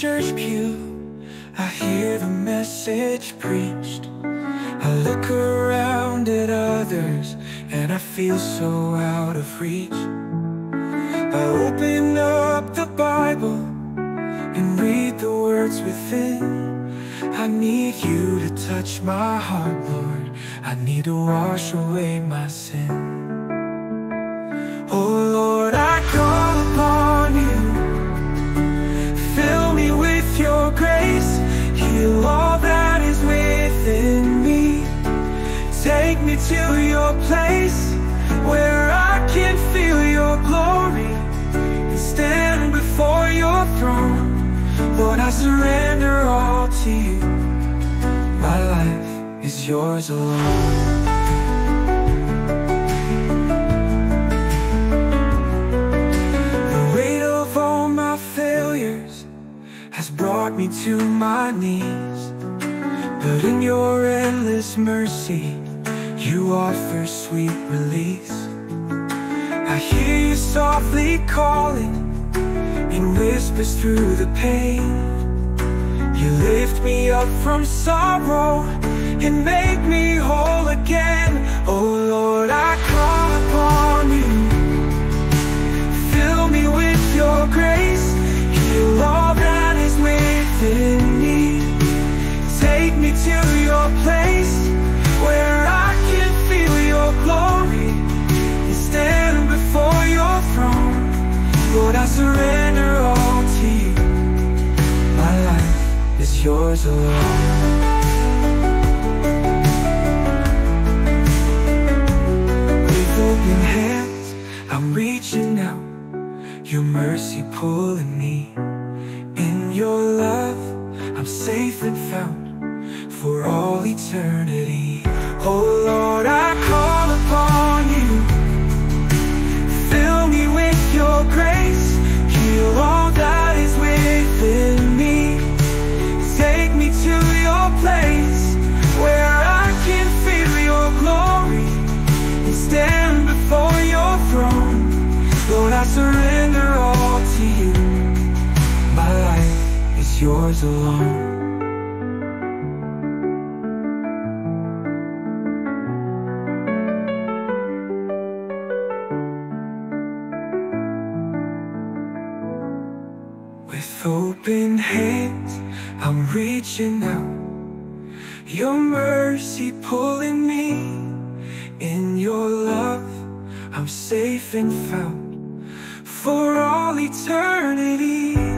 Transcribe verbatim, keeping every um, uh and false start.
church pew, I hear the message preached. I look around at others and I feel so out of reach. I open up the Bible and read the words within. I need you to touch my heart, Lord. I need to wash away my sin. Oh Lord, I call upon you. Fill me with your grace. Heal all that is within me. Take me to your place where I can feel your glory and stand before your throne. Lord, I surrender all to you. My life is yours alone. The weight of all my failures has brought me to my knees, but in your endless mercy, you offer sweet release. I hear you softly calling in whispers through the pain. You lift me up from sorrow and make me whole again. Oh Lord, I call upon you. Fill me with your grace. Heal all that is within me. Take me to your place where I can feel your glory and stand before your throne. Lord, I surrender all to you. My life is yours alone. With open hands, I'm reaching out. Your mercy pulling me. In your love, I'm safe and found for all eternity. Oh Lord, I call upon you. Fill me with your grace. Heal all that is within me. Take me to your place where I can feel your glory and stand before your throne. Lord, I surrender all to you. My life is yours alone. With open hands, I'm reaching out. Your mercy pulling me. In your love, I'm safe and found for all eternity.